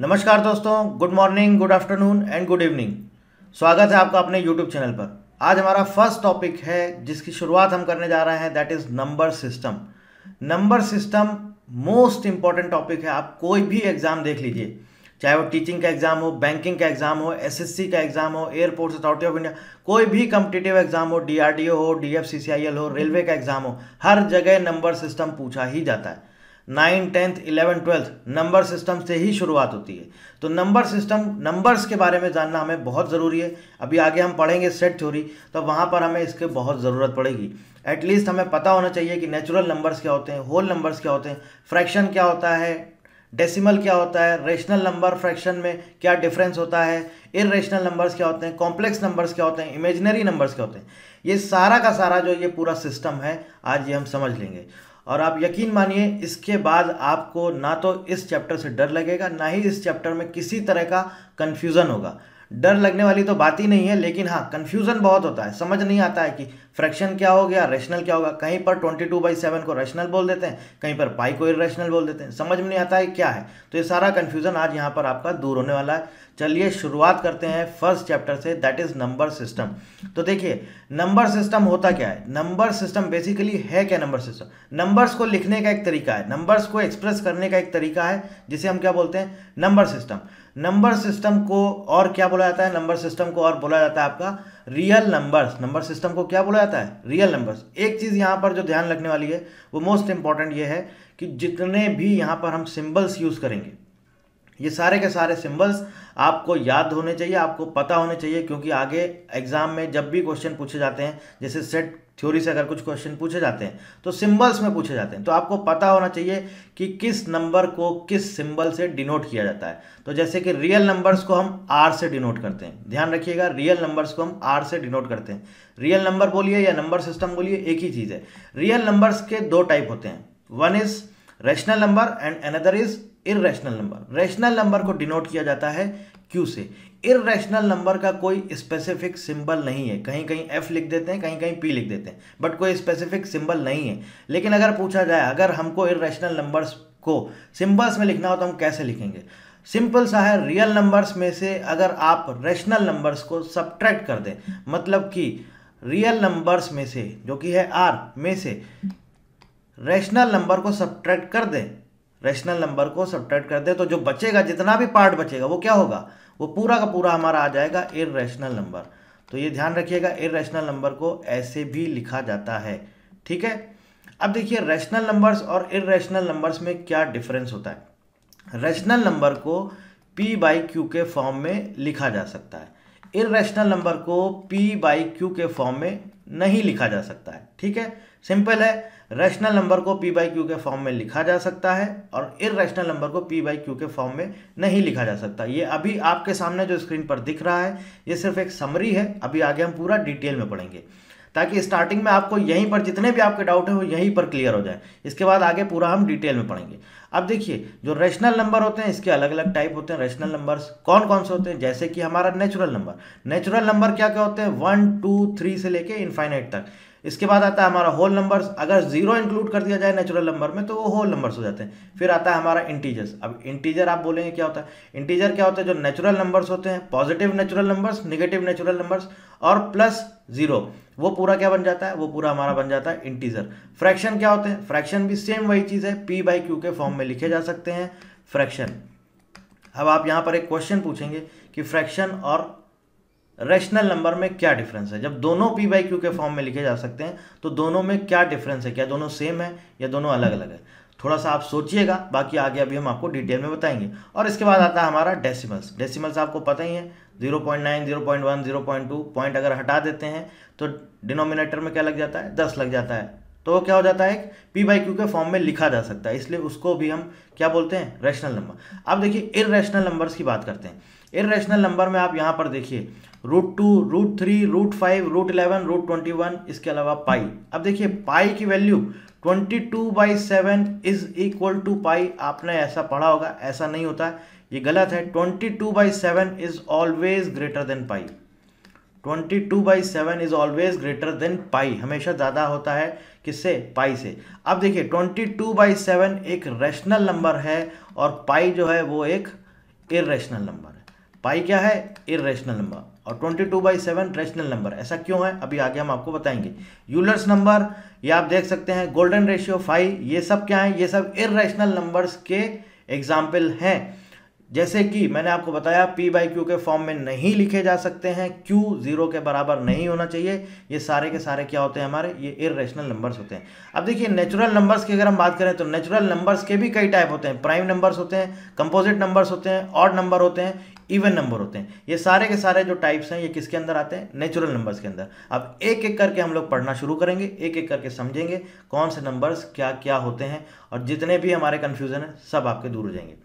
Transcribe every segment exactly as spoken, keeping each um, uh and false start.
नमस्कार दोस्तों, good morning, good afternoon and good evening. स्वागत है आपका अपने यूट्यूब चैनल पर। आज हमारा फर्स्ट टॉपिक है जिसकी शुरुआत हम करने जा रहे हैं, that is number system. Number system most important topic है। आप कोई भी एग्ज़ाम देख लीजिए, चाहे वो टीचिंग का एग्ज़ाम हो, बैंकिंग का एग्ज़ाम हो, एसएससी का एग्ज़ाम हो, एयरपोर्ट अथॉरिटी ऑफ इंडिया, कोई भी कॉम्पिटिटिव एग्ज़ाम हो, डीआरडीओ हो, डीएफसीसीआईएल हो, रेलवे का एग्ज़ाम हो, हर जगह नंबर सिस्टम पूछा ही जाता है। Nine, tenth, eleven, twelfth number system से ही शुरुआत होती है। तो नंबर सिस्टम, नंबर्स के बारे में जानना हमें बहुत ज़रूरी है। अभी आगे हम पढ़ेंगे सेट थ्योरी, तो वहाँ पर हमें इसके बहुत ज़रूरत पड़ेगी। एटलीस्ट हमें पता होना चाहिए कि नेचुरल नंबर्स क्या होते हैं, होल नंबर्स क्या होते हैं, फ्रैक्शन क्या होता है, डेसिमल क्या होता है, रेशनल नंबर फ्रैक्शन में क्या डिफरेंस होता है, इरेशनल नंबर्स क्या होते हैं, कॉम्प्लेक्स नंबर्स क्या होते हैं, इमेजिनरी नंबर्स क्या होते हैं। ये सारा का सारा जो ये पूरा सिस्टम है, आज ये हम समझ लेंगे। और आप यकीन मानिए, इसके बाद आपको ना तो इस चैप्टर से डर लगेगा, ना ही इस चैप्टर में किसी तरह का कन्फ्यूज़न होगा। डर लगने वाली तो बात ही नहीं है, लेकिन हाँ, कन्फ्यूज़न बहुत होता है। समझ नहीं आता है कि फ्रैक्शन क्या हो गया, रेशनल क्या होगा। कहीं पर ट्वेंटी टू बाई सेवन को रेशनल बोल देते हैं, कहीं पर पाई को इरेशनल बोल देते हैं। समझ में नहीं आता है क्या है। तो ये सारा कन्फ्यूज़न आज यहाँ पर आपका दूर होने वाला है। चलिए शुरुआत करते हैं फर्स्ट चैप्टर से, दैट इज़ नंबर सिस्टम। तो देखिए, नंबर सिस्टम होता क्या है, नंबर सिस्टम बेसिकली है क्या। नंबर सिस्टम नंबर्स को लिखने का एक तरीका है, नंबर्स को एक्सप्रेस करने का एक तरीका है, जिसे हम क्या बोलते हैं, नंबर सिस्टम। नंबर सिस्टम को और क्या बोला जाता है, नंबर सिस्टम को और बोला जाता है आपका रियल नंबर्स। नंबर सिस्टम को क्या बोला जाता है, रियल नंबर्स। एक चीज़ यहाँ पर जो ध्यान रखने वाली है, वो मोस्ट इंपॉर्टेंट ये है कि जितने भी यहाँ पर हम सिंबल्स यूज़ करेंगे, ये सारे के सारे सिंबल्स आपको याद होने चाहिए, आपको पता होने चाहिए, क्योंकि आगे एग्जाम में जब भी क्वेश्चन पूछे जाते हैं, जैसे सेट थ्योरी से अगर कुछ क्वेश्चन पूछे जाते हैं तो सिंबल्स में पूछे जाते हैं। तो आपको पता होना चाहिए कि किस नंबर को किस सिंबल से डिनोट किया जाता है। तो जैसे कि रियल नंबर्स को हम आर से डिनोट करते हैं। ध्यान रखिएगा, रियल नंबर्स को हम आर से डिनोट करते हैं। रियल नंबर बोलिए या नंबर सिस्टम बोलिए, एक ही चीज़ है। रियल नंबर्स के दो टाइप होते हैं, one is rational number and another is irrational number. Rational number को डिनोट किया जाता है क्यू से। इर्रेशनल नंबर का कोई स्पेसिफिक सिंबल नहीं है। कहीं कहीं एफ लिख देते हैं, कहीं कहीं पी लिख देते हैं, बट कोई स्पेसिफिक सिंबल नहीं है। लेकिन अगर पूछा जाए, अगर हमको इर्रेशनल नंबर्स को सिंबल्स में लिखना हो तो हम कैसे लिखेंगे। सिंपल सा है, रियल नंबर्स में से अगर आप रेशनल नंबर्स को सब्ट्रैक्ट कर दें, मतलब कि रियल नंबर्स में से जो कि है आर में से रेशनल नंबर को सब्ट्रैक्ट कर दें, रेशनल नंबर को सब्ट्रैक्ट कर दे, तो जो बचेगा, जितना भी पार्ट बचेगा वो क्या होगा, वो पूरा का पूरा हमारा आ जाएगा इर्रेशनल नंबर। तो ये ध्यान रखिएगा, इर्रेशनल नंबर को ऐसे भी लिखा जाता है, ठीक है। अब देखिए, रेशनल नंबर्स और इर्रेशनल नंबर्स में क्या डिफरेंस होता है। रेशनल नंबर को पी बाई क्यू के फॉर्म में लिखा जा सकता है, इर्रेशनल नंबर को पी बाई क्यू के फॉर्म में नहीं लिखा जा सकता है, ठीक है। सिंपल है, रेशनल नंबर को पी बाई क्यू के फॉर्म में लिखा जा सकता है और इर्रेशनल नंबर को पी बाई क्यू के फॉर्म में नहीं लिखा जा सकता। ये अभी आपके सामने जो स्क्रीन पर दिख रहा है, ये सिर्फ एक समरी है। अभी आगे हम पूरा डिटेल में पढ़ेंगे, ताकि स्टार्टिंग में आपको यहीं पर जितने भी आपके डाउट हैं वो यहीं पर क्लियर हो जाए। इसके बाद आगे पूरा हम डिटेल में पढ़ेंगे। अब देखिए, जो रेशनल नंबर होते हैं, इसके अलग अलग टाइप होते हैं। रेशनल नंबर्स कौन कौन से होते हैं, जैसे कि हमारा नेचुरल नंबर। नेचुरल नंबर क्या क्या होते हैं, वन टू थ्री से लेके इनफाइनाइट तक। इसके बाद आता है हमारा होल नंबर्स। अगर जीरो इंक्लूड कर दिया जाए नेचुरल नंबर में तो वो होल नंबर्स हो जाते हैं। फिर आता है हमारा इंटीजर्स। अब इंटीजर आप बोलेंगे क्या होता है, इंटीजर क्या होता है, जो नेचुरल नंबर्स होते हैं, positive natural numbers, negative natural numbers और प्लस जीरो, वो पूरा क्या बन जाता है, वो पूरा हमारा बन जाता है इंटीजर। फ्रैक्शन क्या होते हैं, फ्रैक्शन भी सेम वही चीज़ है, पी बाई क्यू के फॉर्म में लिखे जा सकते हैं फ्रैक्शन। अब आप यहाँ पर एक क्वेश्चन पूछेंगे कि फ्रैक्शन और रेशनल नंबर में क्या डिफरेंस है। जब दोनों पी बाई क्यू के फॉर्म में लिखे जा सकते हैं तो दोनों में क्या डिफरेंस है, क्या दोनों सेम है या दोनों अलग अलग है। थोड़ा सा आप सोचिएगा, बाकी आगे अभी हम आपको डिटेल में बताएंगे। और इसके बाद आता है हमारा डेसिमल्स। डेसिमल्स आपको पता ही है, zero point nine, zero point one, zero point two point अगर हटा देते हैं तो डिनोमिनेटर में क्या लग जाता है, दस लग जाता है। तो वो क्या हो जाता है, पी बाई क्यू के फॉर्म में लिखा जा सकता है, इसलिए उसको भी हम क्या बोलते हैं, रेशनल नंबर। अब देखिए, इर्रेशनल नंबर्स की बात करते हैं। इर्रेशनल नंबर में आप यहाँ पर देखिए, root two, root three, root five, root eleven, root twenty one, इसके अलावा पाई। अब देखिए, पाई की value twenty two by seven is equal to pi, आपने ऐसा पढ़ा होगा, ऐसा नहीं होता, ये गलत है। Twenty two by seven is always greater than pi. Twenty two by seven is always greater than pi, हमेशा ज़्यादा होता है, किससे, पाई से। अब देखिए, ट्वेंटी टू बाई सेवन एक रेशनल नंबर है और पाई जो है वो एक इर्रेशनल नंबर है। पाई क्या है? Irrational number. और बाईस बाई सेवन रेशनल नंबर। ऐसा क्यों है अभी आगे हम आपको बताएंगे। यूलर्स नंबर ये आप देख सकते हैं, गोल्डन रेशियो फाइव, ये सब क्या है? ये सब इर्रेशनल नंबर्स के एग्जाम्पल हैं। जैसे कि मैंने आपको बताया पी बाई क्यू के फॉर्म में नहीं लिखे जा सकते हैं, क्यू जीरो के बराबर नहीं होना चाहिए, ये सारे के सारे क्या होते हैं हमारे? ये इर्रेशनल नंबर्स होते हैं। अब देखिए नेचुरल नंबर्स की अगर हम बात करें तो नेचुरल नंबर्स के भी कई टाइप होते हैं। प्राइम नंबर्स होते हैं, कंपोजिट नंबर्स होते हैं, ऑड नंबर होते हैं, इवन नंबर होते हैं। ये सारे के सारे जो टाइप्स हैं ये किसके अंदर आते हैं? नेचुरल नंबर्स के अंदर। अब एक एक करके हम लोग पढ़ना शुरू करेंगे, एक एक करके समझेंगे कौन से नंबर्स क्या क्या होते हैं, और जितने भी हमारे कन्फ्यूजन है सब आपके दूर हो जाएंगे।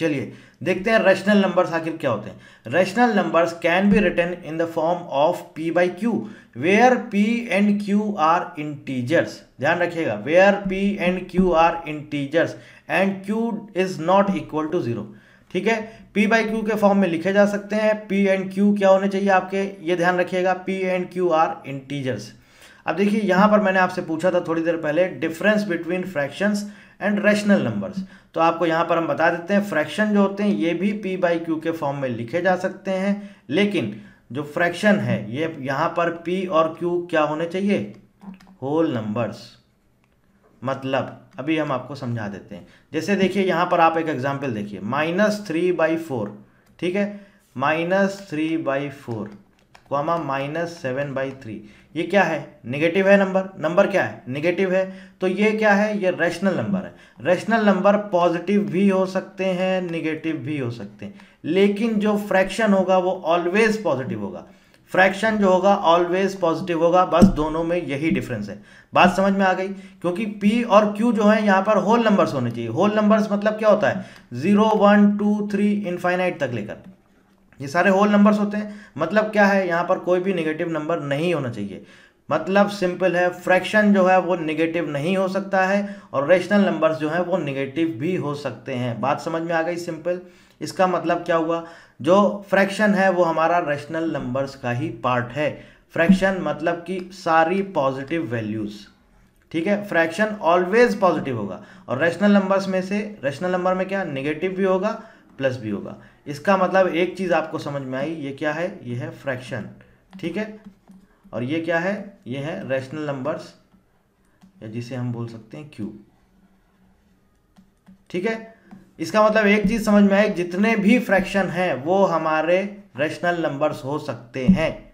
चलिए देखते हैं रैशनल नंबर्स आखिर क्या होते हैं। Rational numbers can be written in the form of p by q where p and q are integers. ध्यान रखिएगा, where p and q are integers and q is not equal to zero. ठीक है, p by Q के form में लिखे जा सकते हैं। पी एंड क्यू क्या होने चाहिए आपके? ये ध्यान रखिएगा, p and q are integers. अब देखिए यहाँ पर मैंने आपसे पूछा था थोड़ी देर पहले difference between fractions and rational numbers, तो आपको यहाँ पर हम बता देते हैं फ्रैक्शन जो होते हैं ये भी पी बाई क्यू के फॉर्म में लिखे जा सकते हैं, लेकिन जो फ्रैक्शन है ये यहाँ पर पी और क्यू क्या होने चाहिए? Whole numbers. मतलब अभी हम आपको समझा देते हैं। जैसे देखिए यहाँ पर आप एक एग्जाम्पल देखिए, माइनस थ्री बाई फोर, ठीक है, minus three by four comma minus seven by three, ये क्या है? निगेटिव है नंबर। नंबर क्या है? निगेटिव है। तो ये क्या है? ये रैशनल नंबर है। रैशनल नंबर पॉजिटिव भी हो सकते हैं, निगेटिव भी हो सकते हैं, लेकिन जो फ्रैक्शन होगा वो ऑलवेज पॉजिटिव होगा। फ्रैक्शन जो होगा ऑलवेज पॉजिटिव होगा, बस दोनों में यही डिफरेंस है। बात समझ में आ गई? क्योंकि पी और क्यू जो है यहाँ पर होल नंबर्स होने चाहिए। होल नंबर्स मतलब क्या होता है? Zero one two three infinite तक लेकर ये सारे होल नंबर्स होते हैं। मतलब क्या है? यहाँ पर कोई भी नेगेटिव नंबर नहीं होना चाहिए। मतलब सिंपल है, फ्रैक्शन जो है वो नेगेटिव नहीं हो सकता है और रैशनल नंबर्स जो हैं वो नेगेटिव भी हो सकते हैं। बात समझ में आ गई? सिंपल। इसका मतलब क्या हुआ? जो फ्रैक्शन है वो हमारा रैशनल नंबर्स का ही पार्ट है। फ्रैक्शन मतलब कि सारी पॉजिटिव वैल्यूज़, ठीक है, फ्रैक्शन ऑलवेज पॉजिटिव होगा। और रैशनल नंबर्स में से रैशनल नंबर में क्या? निगेटिव भी होगा प्लस भी होगा। इसका मतलब एक चीज़ आपको समझ में आई, ये क्या है? ये है फ्रैक्शन, ठीक है, और ये क्या है? ये है रैशनल नंबर्स, या जिसे हम बोल सकते हैं क्यू, ठीक है। इसका मतलब एक चीज़ समझ में आई, जितने भी फ्रैक्शन हैं वो हमारे रैशनल नंबर्स हो सकते हैं।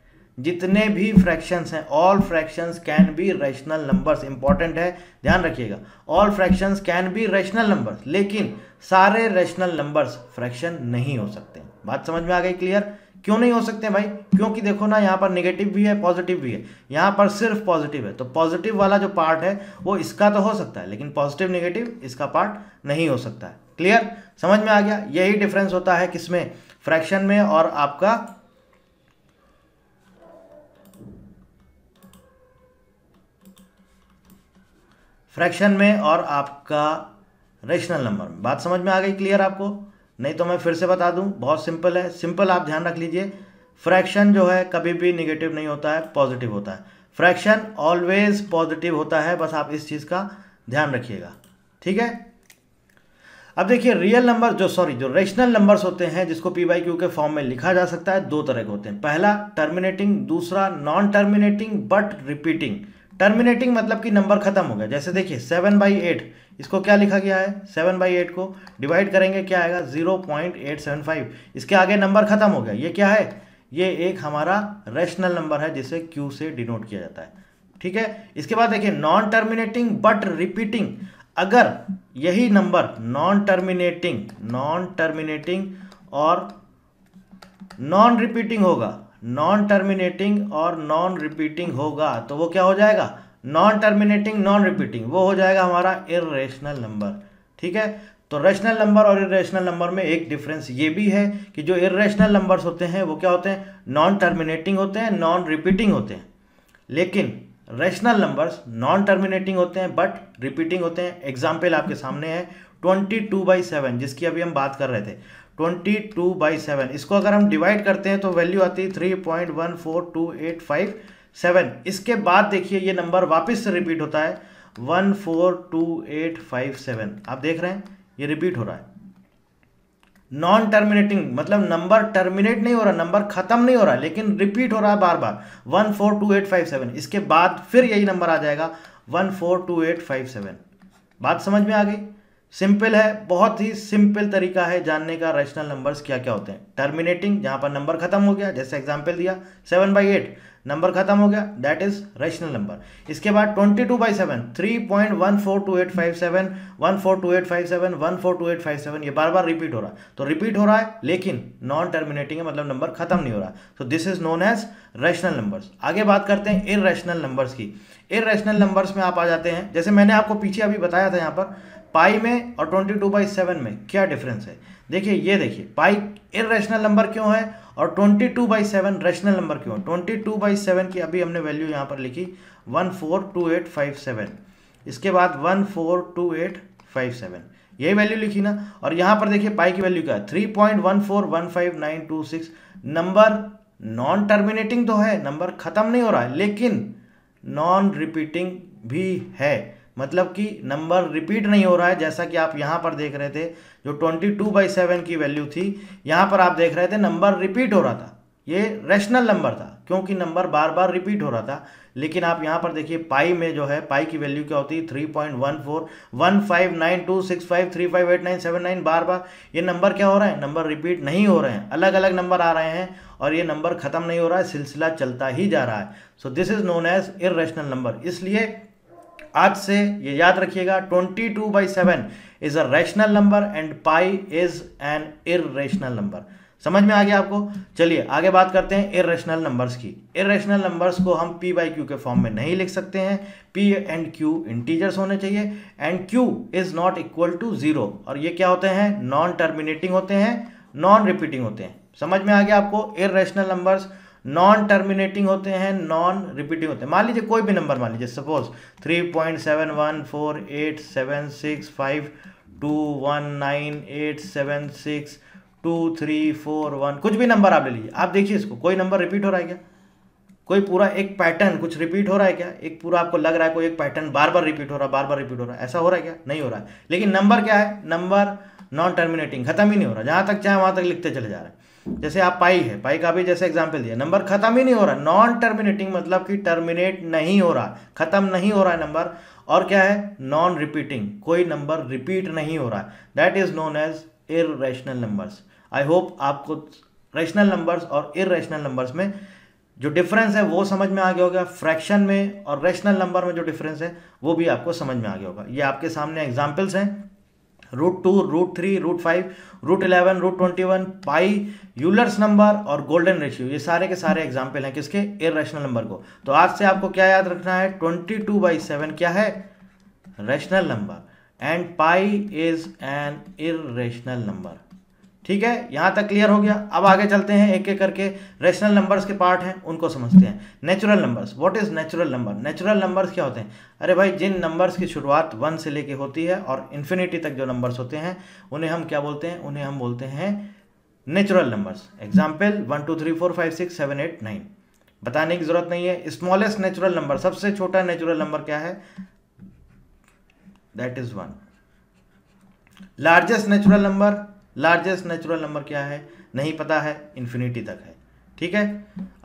जितने भी फ्रैक्शंस हैं, all fractions can be rational numbers. Important है, ध्यान रखिएगा, all fractions can be rational numbers, लेकिन सारे रैशनल नंबर्स फ्रैक्शन नहीं हो सकते। बात समझ में आ गई? क्लियर। क्यों नहीं हो सकते भाई? क्योंकि देखो ना, यहाँ पर नेगेटिव भी है पॉजिटिव भी है। यहाँ पर सिर्फ पॉजिटिव है, तो पॉजिटिव वाला जो पार्ट है वो इसका तो हो सकता है, लेकिन पॉजिटिव नेगेटिव इसका पार्ट नहीं हो सकता है। क्लियर, समझ में आ गया? यही डिफरेंस होता है किसमें? फ्रैक्शन में और आपका फ्रैक्शन में और आपका रैशनल नंबर में। बात समझ में आ गई? क्लियर आपको? नहीं तो मैं फिर से बता दूं, बहुत सिंपल है। सिंपल आप ध्यान रख लीजिए, फ्रैक्शन जो है कभी भी नेगेटिव नहीं होता है, पॉजिटिव होता है। फ्रैक्शन ऑलवेज पॉजिटिव होता है, बस आप इस चीज़ का ध्यान रखिएगा, ठीक है। अब देखिए रियल नंबर जो सॉरी जो रैशनल नंबर्स होते हैं, जिसको पी बाई क्यू के फॉर्म में लिखा जा सकता है, दो तरह के होते हैं। पहला टर्मिनेटिंग, दूसरा non terminating but repeating. Terminating मतलब कि नंबर खत्म हो गया। जैसे देखिए सेवन बाई एट, इसको क्या लिखा गया है? सेवन बाई एट को डिवाइड करेंगे, क्या आएगा? Zero point eight seven five. इसके आगे नंबर खत्म हो गया। ये क्या है? ये एक हमारा रैशनल नंबर है, जिसे क्यू से डिनोट किया जाता है, ठीक है। इसके बाद देखिए नॉन टर्मिनेटिंग बट रिपीटिंग। अगर यही number non terminating non terminating और नॉन रिपीटिंग होगा, नॉन टर्मिनेटिंग और नॉन रिपीटिंग होगा, तो वो क्या हो जाएगा? नॉन टर्मिनेटिंग नॉन रिपीटिंग, वो हो जाएगा हमारा इर्रेशनल नंबर, ठीक है। तो रैशनल नंबर और इर्रेशनल नंबर में एक डिफरेंस ये भी है कि जो इर्रेशनल नंबर्स होते हैं वो क्या होते हैं? नॉन टर्मिनेटिंग होते हैं, नॉन रिपीटिंग होते हैं, लेकिन रैशनल नंबर्स नॉन टर्मिनेटिंग होते हैं बट रिपीटिंग होते हैं। एग्जाम्पल आपके सामने है ट्वेंटी टू बाई सेवन, जिसकी अभी हम बात कर रहे थे। ट्वेंटी टू बाई सेवन, इसको अगर हम डिवाइड करते हैं तो वैल्यू आती है three point one four two eight five seven. इसके बाद देखिए ये नंबर वापस से रिपीट होता है one four two eight five seven. आप देख रहे हैं ये रिपीट हो रहा है, नॉन टर्मिनेटिंग मतलब नंबर टर्मिनेट नहीं हो रहा, नंबर खत्म नहीं हो रहा, लेकिन रिपीट हो रहा है बार बार one four two eight five seven. इसके बाद फिर यही नंबर आ जाएगा one four two eight five seven. बात समझ में आ गई? सिंपल है, बहुत ही सिंपल तरीका है जानने का रैशनल नंबर्स क्या क्या होते हैं। टर्मिनेटिंग जहां पर नंबर खत्म हो गया, जैसे एग्जांपल दिया सेवन बाई एट नंबर खत्म हो गया, दैट इज रैशनल नंबर। इसके बाद twenty two by seven, three point one four two eight five seven, one four two eight five seven, one four two eight five seven, ये बार बार repeat हो रहा है, तो रिपीट हो रहा है लेकिन नॉन टर्मिनेटिंग है मतलब नंबर खत्म नहीं हो रहा। तो this is known as rational numbers. आगे बात करते हैं इरैशनल नंबर्स की। इरैशनल नंबर्स में आप आ जाते हैं, जैसे मैंने आपको पीछे अभी बताया था यहाँ पर पाई में और ट्वेंटी टू बाई सेवन में क्या डिफरेंस है। देखिए ये देखिए, पाई इरैशनल नंबर क्यों है और twenty two by seven rational number क्यों है। ट्वेंटी टू बाई सेवन की अभी हमने वैल्यू यहाँ पर लिखी one four two eight five seven, इसके बाद one four two eight five seven, यही वैल्यू लिखी ना। और यहाँ पर देखिए पाई की वैल्यू क्या है three point one four one five nine two six. Number non terminating तो है, नंबर खत्म नहीं हो रहा है, लेकिन नॉन रिपीटिंग भी है, मतलब कि नंबर रिपीट नहीं हो रहा है। जैसा कि आप यहाँ पर देख रहे थे जो ट्वेंटी टू बाई सेवन की वैल्यू थी, यहाँ पर आप देख रहे थे नंबर रिपीट हो रहा था, ये रैशनल नंबर था क्योंकि नंबर बार बार रिपीट हो रहा था। लेकिन आप यहाँ पर देखिए पाई में जो है, पाई की वैल्यू क्या होती है three point one four one five nine two six five three five eight nine seven nine, बार बार ये नंबर क्या हो रहा है, नंबर रिपीट नहीं हो रहे हैं, अलग अलग नंबर आ रहे हैं और ये नंबर खत्म नहीं हो रहा है, सिलसिला चलता ही जा रहा है। So this is known as irrational number. इसलिए आज से ये याद रखिएगा twenty two by seven is a rational number and pi is an irrational number. समझ में आ गया आपको? चलिए आगे बात करते हैं इररेशनल नंबर्स की। इररेशनल नंबर्स को हम पी बाई क्यू के फॉर्म में नहीं लिख सकते हैं, पी एंड क्यू इंटीजर्स होने चाहिए and q is not equal to zero, और ये क्या होते हैं, नॉन टर्मिनेटिंग होते हैं, नॉन रिपीटिंग होते हैं। समझ में आ गया आपको? इररेशनल नंबर्स नॉन टर्मिनेटिंग होते हैं, नॉन रिपीटिंग होते हैं। मान लीजिए कोई भी नंबर, मान लीजिए suppose three point seven one four eight seven six five two one nine eight seven six two three four one, कुछ भी नंबर आप ले लीजिए। आप देखिए इसको, कोई नंबर रिपीट हो रहा है क्या, कोई पूरा एक पैटर्न कुछ रिपीट हो रहा है क्या, एक पूरा आपको लग रहा है कोई एक पैटर्न बार बार रिपीट हो रहा है, बार बार रिपीट हो रहा है, ऐसा हो रहा है क्या? नहीं हो रहा है। लेकिन नंबर क्या है, नंबर नॉन टर्मिनेटिंग, खत्म ही नहीं हो रहा, जहाँ तक चाहे वहाँ तक लिखते चले जा रहे हैं। जैसे आप पाई है, पाई का भी जैसे एग्जांपल दिया, नंबर खत्म ही नहीं हो रहा, नॉन टर्मिनेटिंग मतलब कि टर्मिनेट नहीं हो रहा, खत्म नहीं हो रहा है नंबर, और क्या है, नॉन रिपीटिंग, कोई नंबर रिपीट नहीं हो रहा है, that is known as irrational numbers. I hope आपको रैशनल नंबर्स और इररेशनल नंबर्स में जो डिफरेंस है वो समझ में आ गया होगा, फ्रैक्शन में और रैशनल नंबर में जो डिफरेंस है वो भी आपको समझ में आ गया होगा। ये आपके सामने एग्जाम्पल्स हैं root two, root three, root five, root eleven, root twenty one, pi, Euler's number और गोल्डन रेशियो, ये सारे के सारे एग्जाम्पल हैं किसके, इररेशनल नंबर को। तो आज से आपको क्या याद रखना है, ट्वेंटी टू बाई सेवन क्या है, rational number and pi is an irrational number. ठीक है, यहाँ तक क्लियर हो गया। अब आगे चलते हैं, एक एक करके रैशनल नंबर्स के पार्ट हैं उनको समझते हैं। Natural numbers, what is natural number, natural numbers क्या होते हैं? अरे भाई, जिन नंबर्स की शुरुआत वन से लेके होती है और इन्फिनिटी तक जो नंबर्स होते हैं उन्हें हम क्या बोलते हैं, उन्हें हम बोलते हैं natural numbers. Example one two three four five six seven eight nine, बताने की जरूरत नहीं है। स्मॉलेस्ट नेचुरल नंबर, सबसे छोटा नेचुरल नंबर क्या है, that is one. Largest natural number, largest natural number क्या है, नहीं पता है, इन्फिनिटी तक है। ठीक है,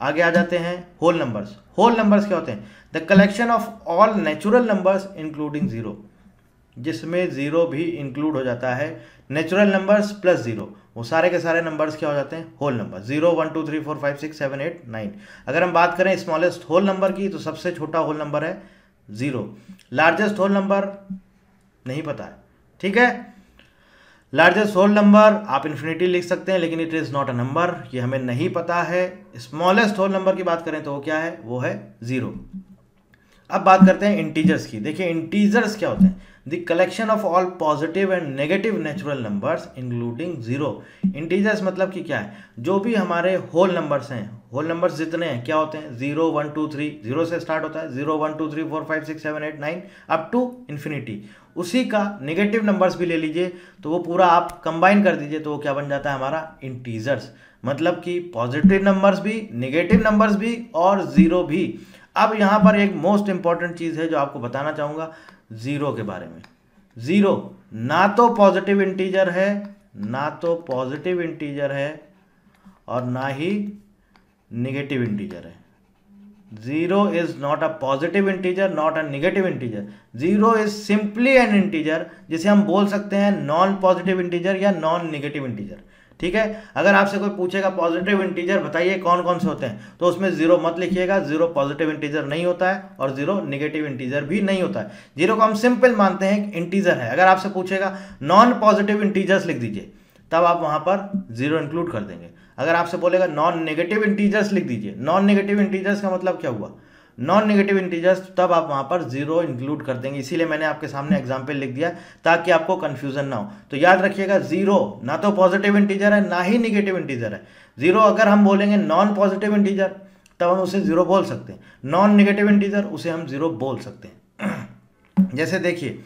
आगे आ जाते हैं होल नंबर्स। होल नंबर्स क्या होते हैं, the collection of all natural numbers including zero, जिसमें जीरो भी इंक्लूड हो जाता है, नेचुरल नंबर्स प्लस जीरो, वो सारे के सारे नंबर्स क्या हो जाते हैं, whole number. Zero one two three four five six seven eight nine. अगर हम बात करें स्मॉलेस्ट होल नंबर की तो सबसे छोटा होल नंबर है जीरो। लार्जेस्ट होल नंबर नहीं पता है, ठीक है। लार्जेस्ट होल नंबर आप इन्फिनिटी लिख सकते हैं लेकिन it is not a number, ये हमें नहीं पता है। स्मॉलेस्ट होल नंबर की बात करें तो वो क्या है, वो है जीरो। अब बात करते हैं इंटीजर्स की। देखिए इंटीजर्स क्या होते हैं, the collection of all positive and negative natural numbers including zero. Integers मतलब कि क्या है, जो भी हमारे होल नंबर्स हैं, होल नंबर्स जितने हैं क्या होते हैं, zero one two three, zero से स्टार्ट होता है, zero one two three four five six seven eight nine up to infinity. उसी का नेगेटिव नंबर्स भी ले लीजिए तो वो पूरा आप कंबाइन कर दीजिए तो वो क्या बन जाता है हमारा इंटीजर्स, मतलब कि पॉजिटिव नंबर्स भी, नेगेटिव नंबर्स भी और जीरो भी। अब यहाँ पर एक मोस्ट इंपॉर्टेंट चीज़ है जो आपको बताना चाहूँगा जीरो के बारे में। जीरो ना तो पॉजिटिव इंटीजर है ना तो पॉजिटिव इंटीजर है और ना ही नेगेटिव इंटीजर है। Zero is not a positive integer, not a negative integer. Zero is simply an integer जिसे हम बोल सकते हैं नॉन पॉजिटिव इंटीजर या नॉन नेगेटिव इंटीजर। ठीक है, अगर आपसे कोई पूछेगा पॉजिटिव इंटीजर बताइए कौन कौन से होते हैं, तो उसमें जीरो मत लिखिएगा। जीरो पॉजिटिव इंटीजर नहीं होता है और जीरो नेगेटिव इंटीजर भी नहीं होता है। जीरो को हम सिंपल मानते हैं, इंटीजर है। अगर आपसे पूछेगा नॉन पॉजिटिव इंटीजर्स लिख दीजिए, तब आप वहां पर जीरो इंक्लूड कर देंगे। अगर आपसे बोलेगा नॉन नेगेटिव इंटीजर्स लिख दीजिए, नॉन नेगेटिव इंटीजर्स का मतलब क्या हुआ, नॉन नेगेटिव इंटीजर्स, तब आप वहां पर जीरो इंक्लूड कर देंगे। इसीलिए मैंने आपके सामने एग्जांपल लिख दिया ताकि आपको कंफ्यूजन ना हो। तो याद रखिएगा जीरो ना तो पॉजिटिव इंटीजर है ना ही नेगेटिव इंटीजर है। जीरो अगर हम बोलेंगे नॉन पॉजिटिव इंटीजर तब हम उसे जीरो बोल सकते हैं, नॉन नेगेटिव इंटीजर उसे हम जीरो बोल सकते हैं। जैसे देखिए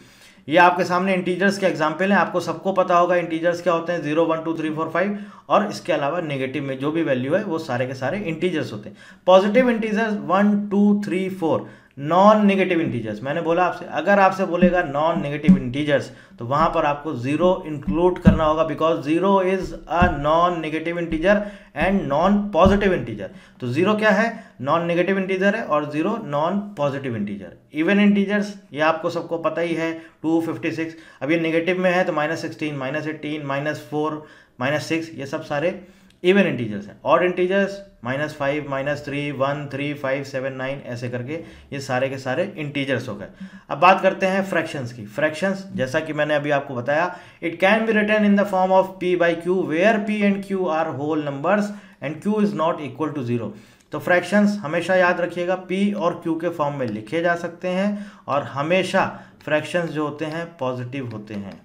ये आपके सामने इंटीजर्स के एग्जाम्पल हैं, आपको सबको पता होगा इंटीजर्स क्या होते हैं, zero one two three four five और इसके अलावा नेगेटिव में जो भी वैल्यू है वो सारे के सारे इंटीजर्स होते हैं। Positive integers one two three four, non negative integers. मैंने बोला आपसे अगर आपसे बोलेगा नॉन नेगेटिव इंटीजर्स तो वहां पर आपको जीरो इंक्लूड करना होगा, because zero is a non negative integer and non positive integer. तो जीरो क्या है, नॉन नेगेटिव इंटीजर है और zero non positive integer. Even integers ये आपको सबको पता ही है, टू फिफ्टी सिक्स। अब ये नेगेटिव में है तो minus sixteen, minus eighteen, minus four, minus six, ये सब सारे इवन इंटीजर्स हैं। Odd integers minus five, minus three, one, three, five, seven, nine, ऐसे करके ये सारे के सारे इंटीजर्स हो गए। अब बात करते हैं फ्रैक्शंस की। फ्रैक्शंस जैसा कि मैंने अभी आपको बताया, it can be written in the form of p by q where p and q are whole numbers and q is not equal to zero. तो फ्रैक्शंस हमेशा याद रखिएगा पी और क्यू के फॉर्म में लिखे जा सकते हैं और हमेशा फ्रैक्शंस जो होते हैं पॉजिटिव होते हैं।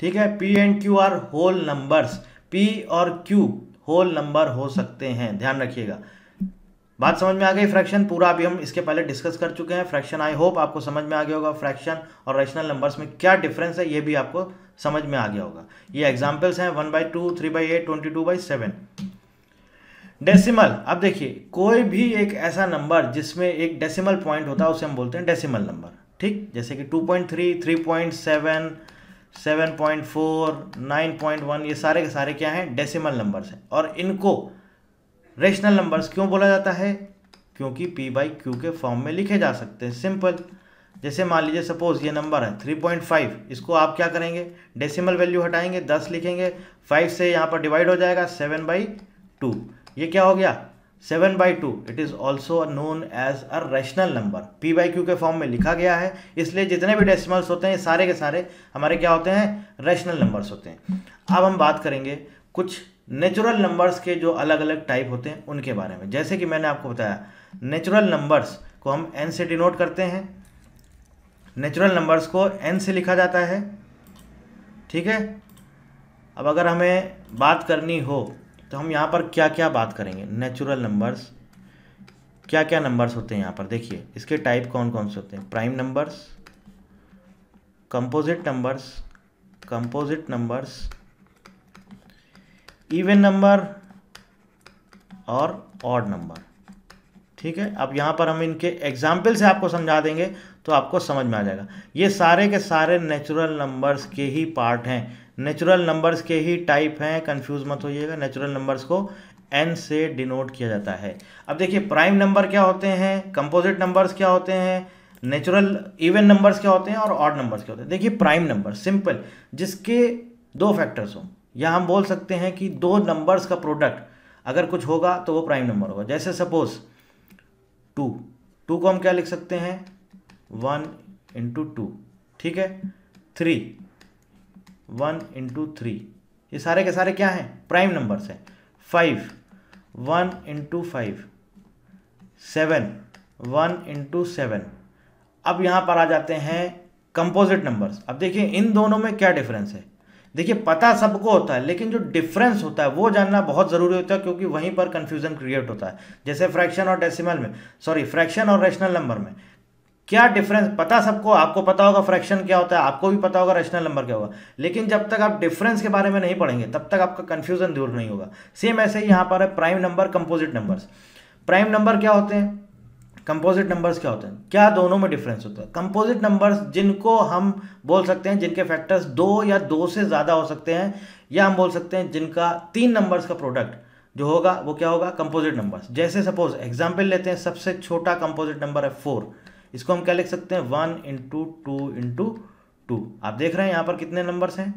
ठीक है, p and q are whole numbers, p और क्यू होल नंबर हो सकते हैं, ध्यान रखिएगा। बात समझ में आ गई। फ्रैक्शन पूरा अभी हम इसके पहले डिस्कस कर चुके हैं। फ्रैक्शन आई होप आपको समझ में आ गया होगा, फ्रैक्शन और रैशनल नंबर्स में क्या डिफरेंस है ये भी आपको समझ में आ गया होगा। ये एग्जाम्पल्स हैं one by two, three by eight, twenty two by seven. Decimal, अब देखिए कोई भी एक ऐसा नंबर जिसमें एक डेसिमल पॉइंट होता है उसे हम बोलते हैं डेसिमल नंबर। ठीक, जैसे कि two point three, three point seven, seven point four, nine point one, ये सारे के सारे क्या हैं, डेसिमल नंबर्स हैं। और इनको रेशनल नंबर्स क्यों बोला जाता है, क्योंकि p बाई क्यू के फॉर्म में लिखे जा सकते हैं, सिंपल। जैसे मान लीजिए सपोज ये नंबर है थ्री पॉइंट फाइव, इसको आप क्या करेंगे, डेसिमल वैल्यू हटाएंगे, टेन लिखेंगे, फाइव से यहाँ पर डिवाइड हो जाएगा, सेवन बाई टू, ये क्या हो गया, seven by two. It is also known as a rational number, p by Q के फॉर्म में लिखा गया है, इसलिए जितने भी डेसिमल्स होते हैं सारे के सारे हमारे क्या होते हैं, रैशनल नंबर्स होते हैं। अब हम बात करेंगे कुछ नेचुरल नंबर्स के जो अलग अलग टाइप होते हैं उनके बारे में। जैसे कि मैंने आपको बताया नेचुरल नंबर्स को हम एन से डिनोट करते हैं, नेचुरल नंबर्स को एन से लिखा जाता है। ठीक है, अब अगर हमें बात करनी हो तो हम यहाँ पर क्या क्या बात करेंगे, नेचुरल नंबर्स क्या क्या नंबर्स होते हैं, यहाँ पर देखिए इसके टाइप कौन कौन से होते हैं, prime numbers, composite numbers, composite numbers, even number और ऑड नंबर। ठीक है, अब यहाँ पर हम इनके एग्जाम्पल से आपको समझा देंगे तो आपको समझ में आ जाएगा। ये सारे के सारे नेचुरल नंबर्स के ही पार्ट हैं, नेचुरल नंबर्स के ही टाइप हैं, कंफ्यूज मत होइएगा। नेचुरल नंबर्स को n से डिनोट किया जाता है। अब देखिए प्राइम नंबर क्या होते हैं, कंपोजिट नंबर्स क्या होते हैं, नेचुरल इवन नंबर्स क्या होते हैं और ऑड नंबर्स क्या होते हैं। देखिए प्राइम नंबर सिंपल, जिसके दो फैक्टर्स हों या हम बोल सकते हैं कि दो नंबर्स का प्रोडक्ट अगर कुछ होगा तो वो प्राइम नंबर होगा। जैसे सपोज टू, टू को हम क्या लिख सकते हैं, वन इंटू टू। ठीक है, थ्री, वन इंटू थ्री, ये सारे के सारे क्या हैं, प्राइम नंबर्स हैं। Five, one into five, seven, one into seven. अब यहाँ पर आ जाते हैं कंपोजिट नंबर्स। अब देखिए इन दोनों में क्या डिफरेंस है। देखिए पता सबको होता है लेकिन जो डिफरेंस होता है वो जानना बहुत ज़रूरी होता है, क्योंकि वहीं पर कन्फ्यूजन क्रिएट होता है। जैसे फ्रैक्शन और डेसिमल में, सॉरी फ्रैक्शन और रेशनल नंबर में क्या डिफरेंस, पता सबको, आपको पता होगा फ्रैक्शन क्या होता है, आपको भी पता होगा रैशनल नंबर क्या होगा, लेकिन जब तक आप डिफरेंस के बारे में नहीं पढ़ेंगे तब तक आपका कन्फ्यूजन दूर नहीं होगा। सेम ऐसे ही यहाँ पर है prime number, composite numbers. Prime number क्या होते हैं, कंपोजिट नंबर्स क्या होते हैं, क्या दोनों में डिफरेंस होता है। कंपोजिट नंबर्स जिनको हम बोल सकते हैं जिनके फैक्टर्स दो या दो से ज़्यादा हो सकते हैं, या हम बोल सकते हैं जिनका तीन नंबर्स का प्रोडक्ट जो होगा वो क्या होगा, कंपोजिट नंबर्स। जैसे सपोज एग्जाम्पल लेते हैं, सबसे छोटा कंपोजिट नंबर है फोर, इसको हम क्या लिख सकते हैं, one into two into two. आप देख रहे हैं यहाँ पर कितने नंबर्स हैं,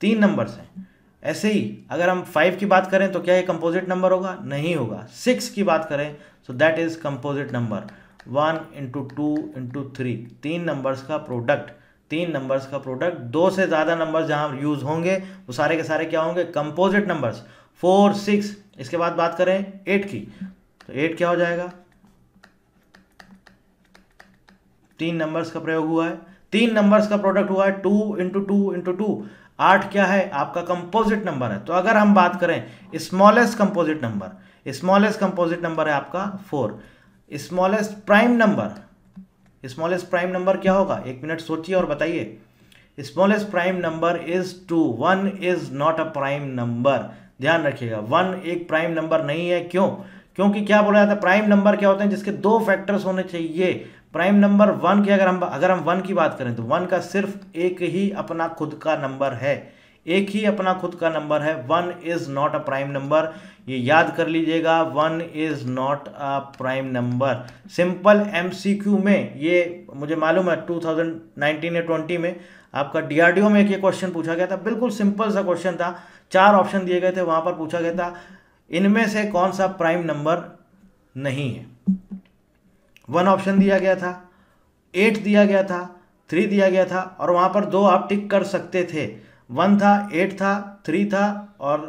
तीन नंबर्स हैं। ऐसे ही अगर हम फाइव की बात करें तो क्या ये कंपोजिट नंबर होगा, नहीं होगा। सिक्स की बात करें so that is composite number, one into two into three, तीन नंबर्स का प्रोडक्ट, तीन नंबर्स का प्रोडक्ट। दो से ज़्यादा नंबर्स जहाँ यूज होंगे वो सारे के सारे क्या होंगे, कंपोजिट नंबर्स। फोर, सिक्स, इसके बाद बात करें एट की तो एट क्या हो जाएगा, तीन नंबर्स का प्रयोग हुआ है, तीन नंबर्स का प्रोडक्ट हुआ है, two into two into two, आठ क्या है आपका कंपोजिट नंबर है। तो अगर हम बात करें smallest composite number, smallest composite number है आपका four. Smallest prime number, smallest prime number क्या होगा, एक मिनट सोचिए और बताइए। Smallest prime number is two. One is not a prime number, ध्यान रखिएगा, वन एक प्राइम नंबर नहीं है। क्यों? क्योंकि क्या बोला जाता है, प्राइम नंबर क्या होते हैं जिसके दो फैक्टर्स होने चाहिए। प्राइम नंबर वन की अगर हम अगर हम वन की बात करें तो वन का सिर्फ एक ही अपना खुद का नंबर है, एक ही अपना खुद का नंबर है। One is not a prime number, ये याद कर लीजिएगा, one is not a prime number. Simple MCQ में ये मुझे मालूम है टू थाउजेंड नाइनटीन या ट्वेंटी में आपका डीआरडीओ में एक ये क्वेश्चन पूछा गया था, बिल्कुल सिंपल सा क्वेश्चन था, चार ऑप्शन दिए गए थे, वहाँ पर पूछा गया था इनमें से कौन सा प्राइम नंबर नहीं है। वन ऑप्शन दिया गया था, एट दिया गया था, थ्री दिया गया था, और वहाँ पर दो आप टिक कर सकते थे, वन था, एट था, थ्री था, और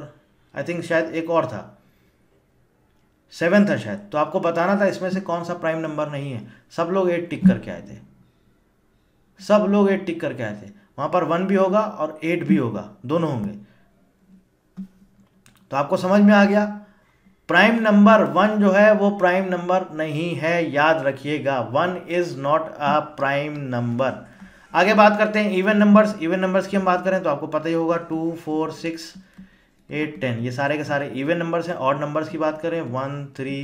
आई थिंक शायद एक और था, सेवन था शायद। तो आपको बताना था इसमें से कौन सा प्राइम नंबर नहीं है। सब लोग एट टिक करके आए थे, सब लोग एट टिक करके आए थे। वहाँ पर वन भी होगा और एट भी होगा, दोनों होंगे। तो आपको समझ में आ गया, प्राइम नंबर वन जो है वो प्राइम नंबर नहीं है, याद रखिएगा, one is not a prime number. आगे बात करते हैं इवन नंबर्स। इवन नंबर्स की हम बात करें तो आपको पता ही होगा two, four, six, eight, ten, ये सारे के सारे इवन नंबर्स हैं। ऑड नंबर्स की बात करें one, three,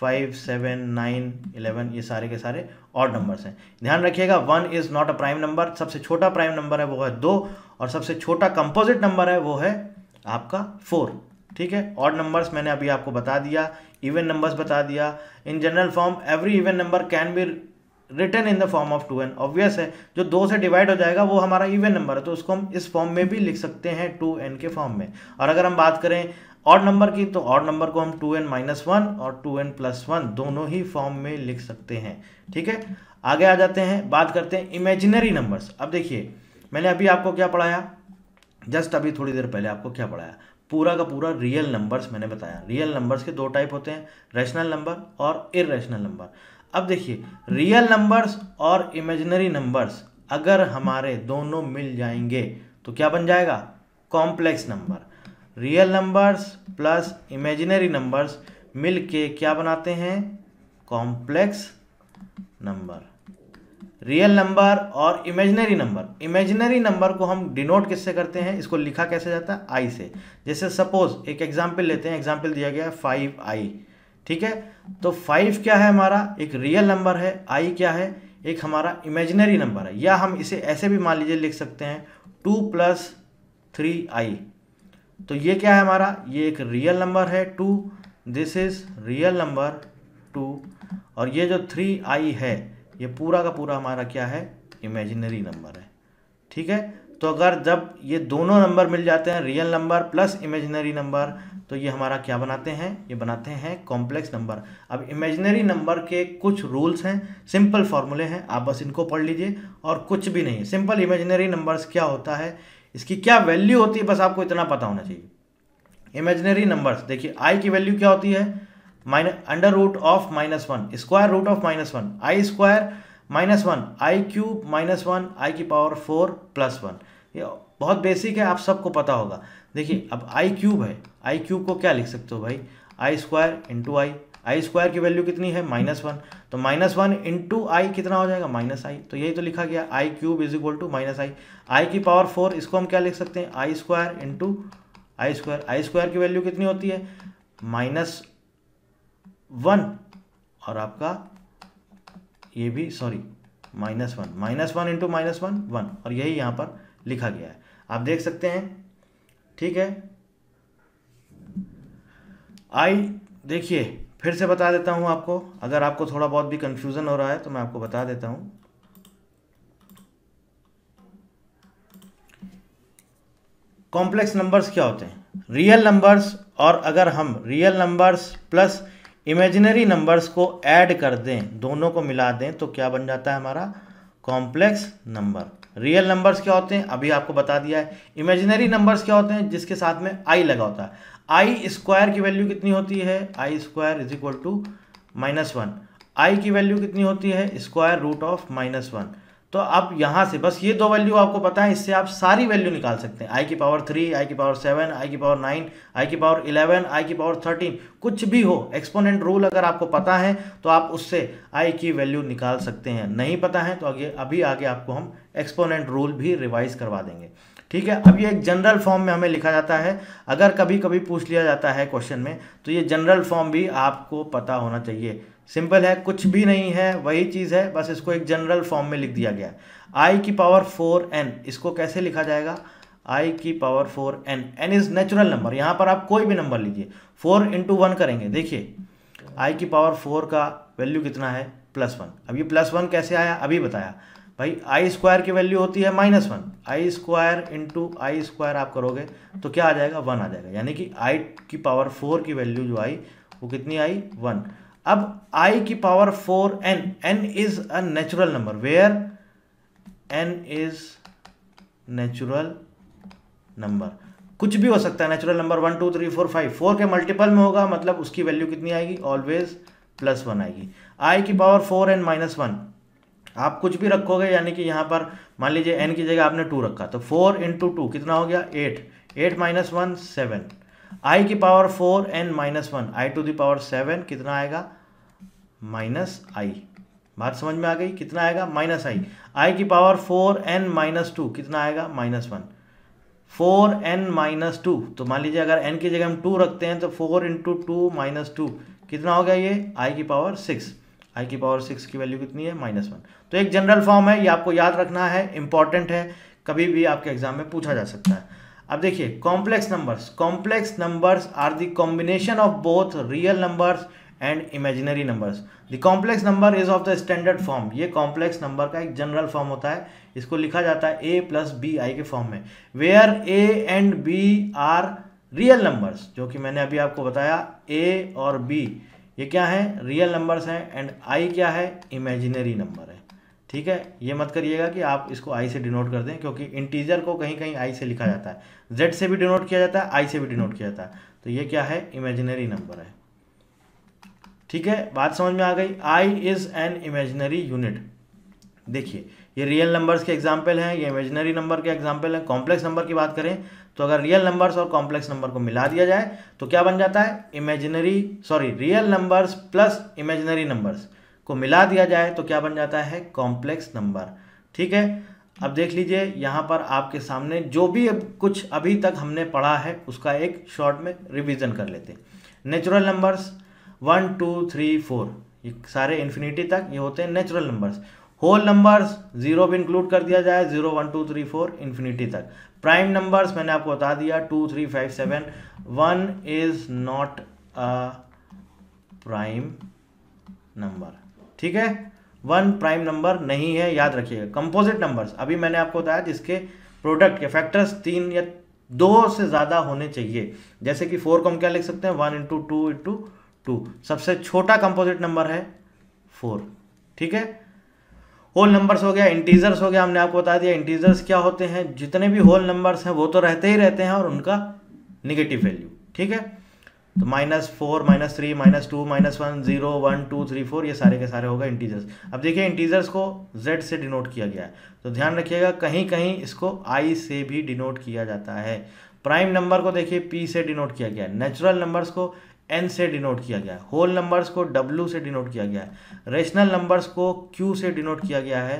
five, seven, nine, eleven, ये सारे के सारे ऑड नंबर्स हैं। ध्यान रखिएगा, one is not a prime number. सबसे छोटा प्राइम नंबर है वो है दो, और सबसे छोटा कंपोजिट नंबर है वो है आपका फोर। ठीक है, ऑड नंबर्स मैंने अभी आपको बता दिया, इवन नंबर्स बता दिया। In general form every even number can be written in the form of two n, obvious है जो दो से डिवाइड हो जाएगा वो हमारा इवन नंबर है, तो उसको हम इस फॉर्म में भी लिख सकते हैं टू एन के फॉर्म में। और अगर हम बात करें ऑड नंबर की तो ऑड नंबर को हम टू एन माइनस वन और टू एन प्लस वन दोनों ही फॉर्म में लिख सकते हैं। ठीक है, आगे आ जाते हैं, बात करते हैं इमेजिनरी नंबर्स। अब देखिए मैंने अभी आपको क्या पढ़ाया, जस्ट अभी थोड़ी देर पहले आपको क्या पढ़ाया, पूरा का पूरा रियल नंबर्स मैंने बताया। रियल नंबर्स के दो टाइप होते हैं, रैशनल नंबर और इरेशनल नंबर। अब देखिए रियल नंबर्स और इमेजिनरी नंबर्स अगर हमारे दोनों मिल जाएंगे तो क्या बन जाएगा, complex number. Real numbers plus imaginary numbers मिलके क्या बनाते हैं, कॉम्प्लेक्स नंबर। रियल नंबर और इमेजिनरी नंबर, इमेजिनरी नंबर को हम डिनोट किससे करते हैं, इसको लिखा कैसे जाता है, आई से। जैसे सपोज एक एग्जाम्पल लेते हैं, एग्जाम्पल दिया गया है फाइव आई। ठीक है, तो फाइव क्या है हमारा, एक रियल नंबर है, आई क्या है, एक हमारा इमेजिनरी नंबर है। या हम इसे ऐसे भी मान लीजिए लिख सकते हैं टू प्लस थ्री आई, तो ये क्या है हमारा, ये एक रियल नंबर है two, this is real number two, और ये जो थ्री आई है ये पूरा का पूरा हमारा क्या है, इमेजिनरी नंबर है। ठीक है, तो अगर जब ये दोनों नंबर मिल जाते हैं, real number plus imaginary number, तो ये हमारा क्या बनाते हैं, ये बनाते हैं कॉम्प्लेक्स नंबर। अब इमेजिनरी नंबर के कुछ रूल्स हैं, सिंपल फार्मूले हैं, आप बस इनको पढ़ लीजिए और कुछ भी नहीं है। सिंपल इमेजिनरी नंबर्स क्या होता है, इसकी क्या वैल्यू होती है, बस आपको इतना पता होना चाहिए। इमेजिनरी नंबर्स देखिए, आई की वैल्यू क्या होती है, minus under root of minus one, square root of minus one, i square minus one, i cube minus one, i की पावर फोर प्लस वन। ये बहुत बेसिक है, आप सबको पता होगा। देखिए अब आई क्यूब है, आई क्यूब को क्या लिख सकते हो भाई, i square into i, i square की वैल्यू कितनी है, माइनस वन, तो माइनस वन इंटू आई कितना हो जाएगा, माइनस आई, तो यही तो लिखा गया i cube is equal to minus i, i की पावर फोर, इसको हम क्या लिख सकते हैं, i square into i square, i square की वैल्यू कितनी होती है, माइनस वन, और आपका ये भी sorry minus one minus one into minus one one और यही यहाँ पर लिखा गया है, आप देख सकते हैं। ठीक है, आई देखिए फिर से बता देता हूँ आपको, अगर आपको थोड़ा बहुत भी कंफ्यूजन हो रहा है तो मैं आपको बता देता हूँ। कॉम्प्लेक्स नंबर्स क्या होते हैं? रियल नंबर्स, और अगर हम real numbers plus imaginary numbers को ऐड कर दें, दोनों को मिला दें, तो क्या बन जाता है हमारा कॉम्प्लेक्स नंबर। रियल नंबर्स क्या होते हैं अभी आपको बता दिया है। इमेजिनरी नंबर्स क्या होते हैं जिसके साथ में आई लगा होता है। आई स्क्वायर की वैल्यू कितनी होती है? I square is equal to minus one. I की वैल्यू कितनी होती है? Square root of minus one. तो आप यहाँ से बस ये दो वैल्यू आपको पता है, इससे आप सारी वैल्यू निकाल सकते हैं। आई की पावर थ्री, आई की पावर सेवन, आई की पावर नाइन, आई की पावर इलेवन, आई की पावर थर्टीन, कुछ भी हो। एक्सपोनेंट रूल अगर आपको पता है तो आप उससे आई की वैल्यू निकाल सकते हैं, नहीं पता है तो आगे अभी आगे आपको हम एक्सपोनेंट रूल भी रिवाइज करवा देंगे। ठीक है, अब ये एक जनरल फॉर्म में हमें लिखा जाता है, अगर कभी कभी पूछ लिया जाता है क्वेश्चन में, तो ये जनरल फॉर्म भी आपको पता होना चाहिए। सिंपल है, कुछ भी नहीं है, वही चीज़ है, बस इसको एक जनरल फॉर्म में लिख दिया गया है। आई की पावर फोर एन, इसको कैसे लिखा जाएगा? आई की power four n, n is natural number, यहाँ पर आप कोई भी नंबर लीजिए। फोर इंटू वन करेंगे, देखिए आई की पावर फोर का वैल्यू कितना है? Plus one. अब ये प्लस वन कैसे आया? अभी बताया भाई, आई स्क्वायर की वैल्यू होती है minus one, i square into i square आप करोगे तो क्या आ जाएगा? वन आ जाएगा, यानी कि आई की पावर फोर की वैल्यू जो आई वो कितनी आई? वन। अब आई की power four n, n is a natural number, where n is natural number, कुछ भी हो सकता है natural number, one two three four five, four के मल्टीपल में होगा मतलब उसकी वैल्यू कितनी आएगी? ऑलवेज प्लस वन आएगी। आई की power four n minus one, आप कुछ भी रखोगे, यानी कि यहाँ पर मान लीजिए एन की जगह आपने टू रखा, तो फोर इंटू टू कितना हो गया? Eight, eight minus one seven. I की power four n minus one, i to the power seven कितना आएगा? Minus i. बात समझ में आ गई? कितना आएगा? Minus i. आई की power four n minus two कितना आएगा? Minus one. Four n minus two, तो मान लीजिए अगर एन की जगह हम टू रखते हैं तो four into two minus two कितना हो गया? ये आई की पावर सिक्स, आई की पावर सिक्स की वैल्यू कितनी है? Minus one. तो एक जनरल फॉर्म है, ये आपको याद रखना है, इंपॉर्टेंट है, कभी भी आपके एग्जाम में पूछा जा सकता है। अब देखिए complex numbers, complex numbers are the combination of both real numbers and imaginary numbers. The complex number is of the standard form, ये कॉम्प्लेक्स नंबर का एक जनरल फॉर्म होता है, इसको लिखा जाता है ए प्लस बी आई के फॉर्म में, where a and b are real numbers, जो कि मैंने अभी आपको बताया ए और बी ये क्या है? रियल नंबर्स हैं, एंड आई क्या है? इमेजिनरी नंबर है। ठीक है, ये मत करिएगा कि आप इसको आई से डिनोट कर दें, क्योंकि इंटीजर को कहीं कहीं आई से लिखा जाता है, जेड से भी डिनोट किया जाता है, आई से भी डिनोट किया जाता है, तो ये क्या है? इमेजिनरी नंबर है। ठीक है, बात समझ में आ गई। I is an imaginary unit. देखिए ये रियल नंबर्स के एग्जाम्पल हैं, ये इमेजिनरी नंबर के एग्जाम्पल हैं। कॉम्प्लेक्स नंबर की बात करें तो अगर रियल नंबर्स और कॉम्प्लेक्स नंबर को मिला दिया जाए तो क्या बन जाता है? Imaginary sorry real numbers plus imaginary numbers को मिला दिया जाए तो क्या बन जाता है? Complex number. ठीक है, अब देख लीजिए यहाँ पर आपके सामने जो भी अब कुछ अभी तक हमने पढ़ा है उसका एक शॉर्ट में रिविज़न कर लेते हैं। Natural numbers one two three four ये सारे इन्फिनिटी तक ये होते हैं natural numbers. Whole numbers zero भी इंक्लूड कर दिया जाए, zero one two three four infinity तक। प्राइम नंबर्स मैंने आपको बता दिया two three five seven, one is not a prime number. ठीक है, वन प्राइम नंबर नहीं है, याद रखिएगा। कंपोजिट नंबर्स अभी मैंने आपको बताया जिसके प्रोडक्ट के फैक्टर्स तीन या दो से ज़्यादा होने चाहिए, जैसे कि फोर को हम क्या लिख सकते हैं? One into two into two, सबसे छोटा कंपोजिट नंबर है फोर। ठीक है, होल नंबर्स हो गया, इंटीजर्स हो गया, हमने आपको बता दिया इंटीजर्स क्या होते हैं, जितने भी होल नंबर्स हैं वो तो रहते ही रहते हैं और उनका निगेटिव वैल्यू। ठीक है, तो minus four minus three minus two minus one zero one two three four ये सारे के सारे होगा इंटीजर्स। अब देखिए इंटीजर्स को जेड से डिनोट किया गया है तो ध्यान रखिएगा, कहीं कहीं इसको आई से भी डिनोट किया जाता है। प्राइम नंबर को देखिए पी से डिनोट किया गया है, नेचुरल नंबर्स को एन से डिनोट किया गया है, होल नंबर्स को डब्ल्यू से डिनोट किया गया है, रेशनल नंबर्स को क्यू से डिनोट किया गया है।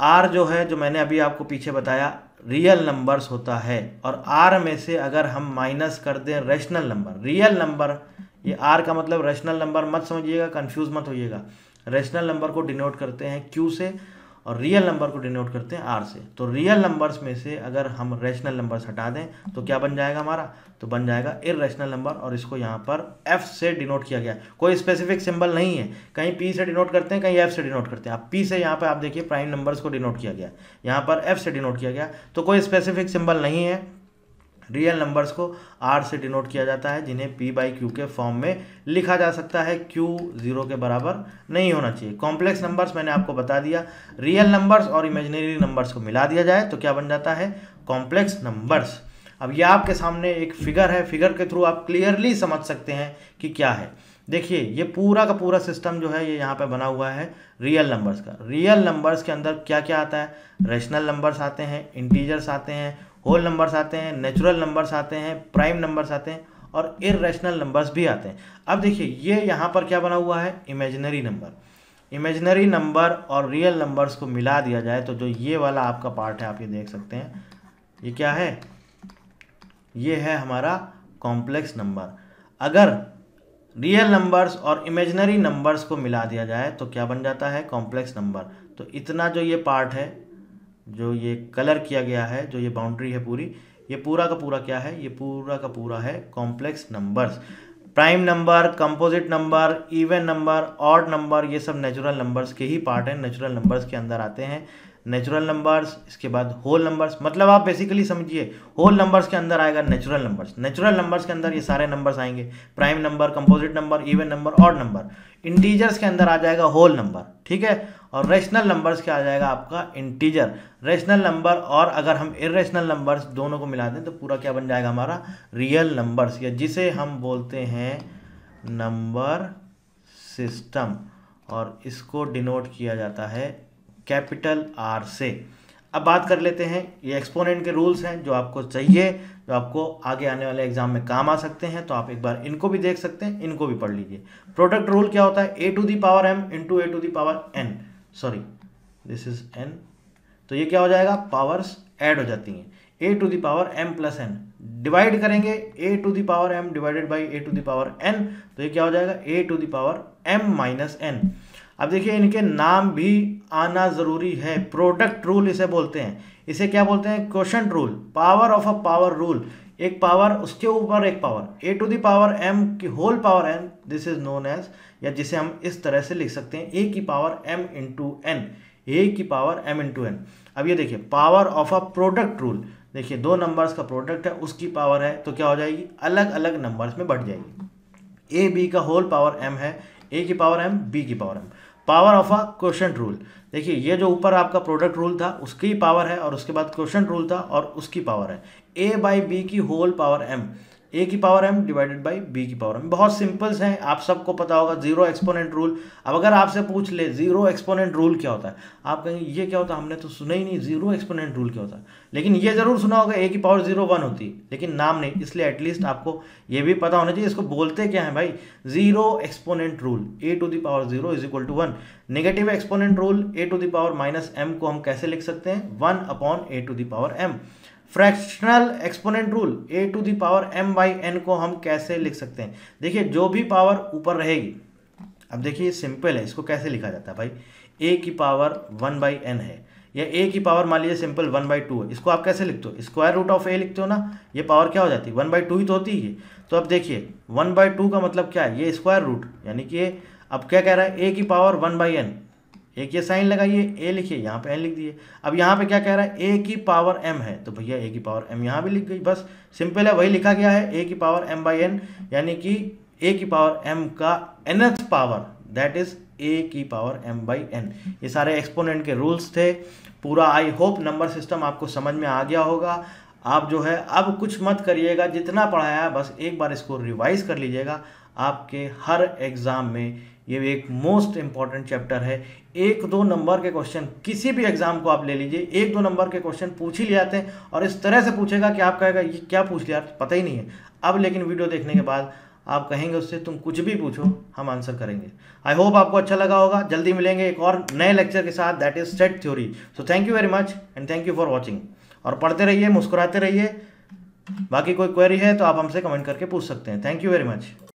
आर जो है, जो मैंने अभी आपको पीछे बताया, रियल नंबर्स होता है, और आर में से अगर हम माइनस कर दें रेशनल नंबर, रियल नंबर, ये आर का मतलब रेशनल नंबर मत समझिएगा, कंफ्यूज मत होइएगा, रेशनल नंबर को डिनोट करते हैं क्यू से और रियल नंबर को डिनोट करते हैं आर से। तो रियल नंबर्स में से अगर हम रेशनल नंबर्स हटा दें तो क्या बन जाएगा हमारा, तो बन जाएगा इर्रेशनल नंबर। और इसको यहाँ पर एफ से डिनोट किया गया, कोई स्पेसिफिक सिंबल नहीं है, कहीं पी से डिनोट करते हैं, कहीं एफ से डिनोट करते हैं। आप पी से यहाँ पर आप देखिए प्राइम नंबर्स को डिनोट किया गया, यहाँ पर एफ से डिनोट किया गया। तो कोई स्पेसिफिक सिंबल नहीं है, रियल नंबर्स को आर से डिनोट किया जाता है जिन्हें पी बाई क्यू के फॉर्म में लिखा जा सकता है, क्यू जीरो के बराबर नहीं होना चाहिए। कॉम्प्लेक्स नंबर्स मैंने आपको बता दिया, रियल नंबर्स और इमेजिनरी नंबर्स को मिला दिया जाए तो क्या बन जाता है, कॉम्प्लेक्स नंबर्स। अब ये आपके सामने एक फिगर है, फिगर के थ्रू आप क्लियरली समझ सकते हैं कि क्या है। देखिए ये पूरा का पूरा सिस्टम जो है ये यहाँ पे बना हुआ है रियल नंबर्स का। रियल नंबर्स के अंदर क्या क्या आता है, रेशनल नंबर्स आते हैं, इंटीजर्स आते हैं, होल नंबर्स आते हैं, नेचुरल नंबर्स आते हैं, प्राइम नंबर्स आते हैं और इर्रेशनल नंबर्स भी आते हैं। अब देखिए ये यहाँ पर क्या बना हुआ है, इमेजिनरी नंबर। इमेजिनरी नंबर और रियल नंबर्स को मिला दिया जाए तो जो ये वाला आपका पार्ट है आप ये देख सकते हैं, ये क्या है, ये है हमारा कॉम्प्लेक्स नंबर। अगर रियल नंबर्स और इमेजिनरी नंबर्स को मिला दिया जाए तो क्या बन जाता है, कॉम्प्लेक्स नंबर। तो इतना जो ये पार्ट है, जो ये कलर किया गया है, जो ये बाउंड्री है पूरी, ये पूरा का पूरा क्या है, ये पूरा का पूरा है complex numbers. Prime number, composite number, even number, odd number, ये सब नेचुरल नंबर्स के ही पार्ट हैं, नेचुरल नंबर्स के अंदर आते हैं नेचुरल नंबर्स। इसके बाद होल नंबर्स, मतलब आप बेसिकली समझिए होल नंबर्स के अंदर आएगा नेचुरल नंबर्स, नेचुरल नंबर्स के अंदर ये सारे नंबर्स आएंगे, prime number, composite number, even number, odd number. Integers के अंदर आ जाएगा होल नंबर, ठीक है, और रेशनल नंबर्स के आ जाएगा आपका इंटीजर। रेशनल नंबर और अगर हम इर्रेशनल नंबर्स दोनों को मिला दें तो पूरा क्या बन जाएगा हमारा, रियल नंबर्स, या जिसे हम बोलते हैं नंबर सिस्टम, और इसको डिनोट किया जाता है कैपिटल आर से। अब बात कर लेते हैं, ये एक्सपोनेंट के रूल्स हैं जो आपको चाहिए, जो आपको आगे आने वाले एग्जाम में काम आ सकते हैं, तो आप एक बार इनको भी देख सकते हैं, इनको भी पढ़ लीजिए। प्रोडक्ट रूल क्या होता है, a to the power m into a to the power n, sorry this is n, तो ये क्या हो जाएगा, पावर्स ऐड हो जाती हैं, a to the power m plus n, divide करेंगे a to the power m divided by a to the power n, तो ये क्या हो जाएगा, a to the power m minus n. अब देखिए इनके नाम भी आना ज़रूरी है, प्रोडक्ट रूल इसे बोलते हैं, इसे क्या बोलते हैं, quotient rule, power of a power rule, एक पावर उसके ऊपर एक power, a to the power m की whole power n, this is known as, या जिसे हम इस तरह से लिख सकते हैं ए की power m into n, a की पावर एम इंटू एन। अब ये देखिए power of a product rule, देखिए दो नंबर्स का प्रोडक्ट है, उसकी पावर है तो क्या हो जाएगी, अलग अलग नंबर्स में बढ़ जाएगी। ए बी का होल पावर एम है, ए की पावर एम, बी की power m. Power of a quotient rule, देखिए ये जो ऊपर आपका प्रोडक्ट रूल था उसकी पावर है, और उसके बाद क्वोशंट रूल था और उसकी पावर है, ए बाई बी की होल पावर एम, ए की power m divided by b की पावर एम। बहुत सिंपल्स हैं, आप सबको पता होगा जीरो एक्सपोनेंट रूल। अब अगर आपसे पूछ ले जीरो एक्सपोनेंट रूल क्या होता है, आप कहेंगे ये क्या होता है, हमने तो सुना ही नहीं जीरो एक्सपोनेंट रूल क्या होता है, लेकिन ये जरूर सुना होगा ए की पावर जीरो वन होती है, लेकिन नाम नहीं, इसलिए एटलीस्ट आपको ये भी पता होना चाहिए इसको बोलते क्या है भाई। Zero exponent rule, a to the power zero is equal to one. Negative exponent rule, a to the power minus m को हम कैसे लिख सकते हैं, one upon a to the power m. Fractional exponent rule, a to the power m by n को हम कैसे लिख सकते हैं, देखिए जो भी पावर ऊपर रहेगी, अब देखिए सिंपल है, इसको कैसे लिखा जाता है भाई, ए की पावर वन बाई एन है, या ए की पावर मान लीजिए सिंपल वन बाई टू है, इसको आप कैसे लिखते हो, स्क्वायर रूट ऑफ ए लिखते हो ना, ये पावर क्या हो जाती है, वन बाई टू ही तो होती है। तो अब देखिए वन बाई टू का मतलब क्या है, ये स्क्वायर रूट, यानी कि अब क्या कह रहा है, ए की पावर वन बाई एन, एक ये साइन लगाइए, ए लिखिए, यहाँ पे एन लिख दिए। अब यहाँ पे क्या कह रहा है, ए की पावर एम है, तो भैया ए की पावर एम यहाँ भी लिख गई, बस सिंपल है, वही लिखा गया है, ए की पावर एम बाई एन, यानी कि ए की पावर एम का nth power, that is a की पावर एम बाई एन। ये सारे एक्सपोनेंट के रूल्स थे। पूरा आई होप नंबर सिस्टम आपको समझ में आ गया होगा। आप जो है अब कुछ मत करिएगा, जितना पढ़ाया बस एक बार इसको रिवाइज कर लीजिएगा, आपके हर एग्ज़ाम में ये एक मोस्ट इम्पॉर्टेंट चैप्टर है। एक दो नंबर के क्वेश्चन किसी भी एग्जाम को आप ले लीजिए, एक दो नंबर के क्वेश्चन पूछ ही ले आते हैं और इस तरह से पूछेगा कि आप कहेगा ये क्या पूछ लिया, पता ही नहीं है। अब लेकिन वीडियो देखने के बाद आप कहेंगे उससे तुम कुछ भी पूछो, हम आंसर करेंगे। आई होप आपको अच्छा लगा होगा। जल्दी मिलेंगे एक और नए लेक्चर के साथ, that is set theory. So thank you very much and thank you for watching. और पढ़ते रहिए, मुस्कुराते रहिए। बाकी कोई क्वेरी है तो आप हमसे कमेंट करके पूछ सकते हैं। Thank you very much.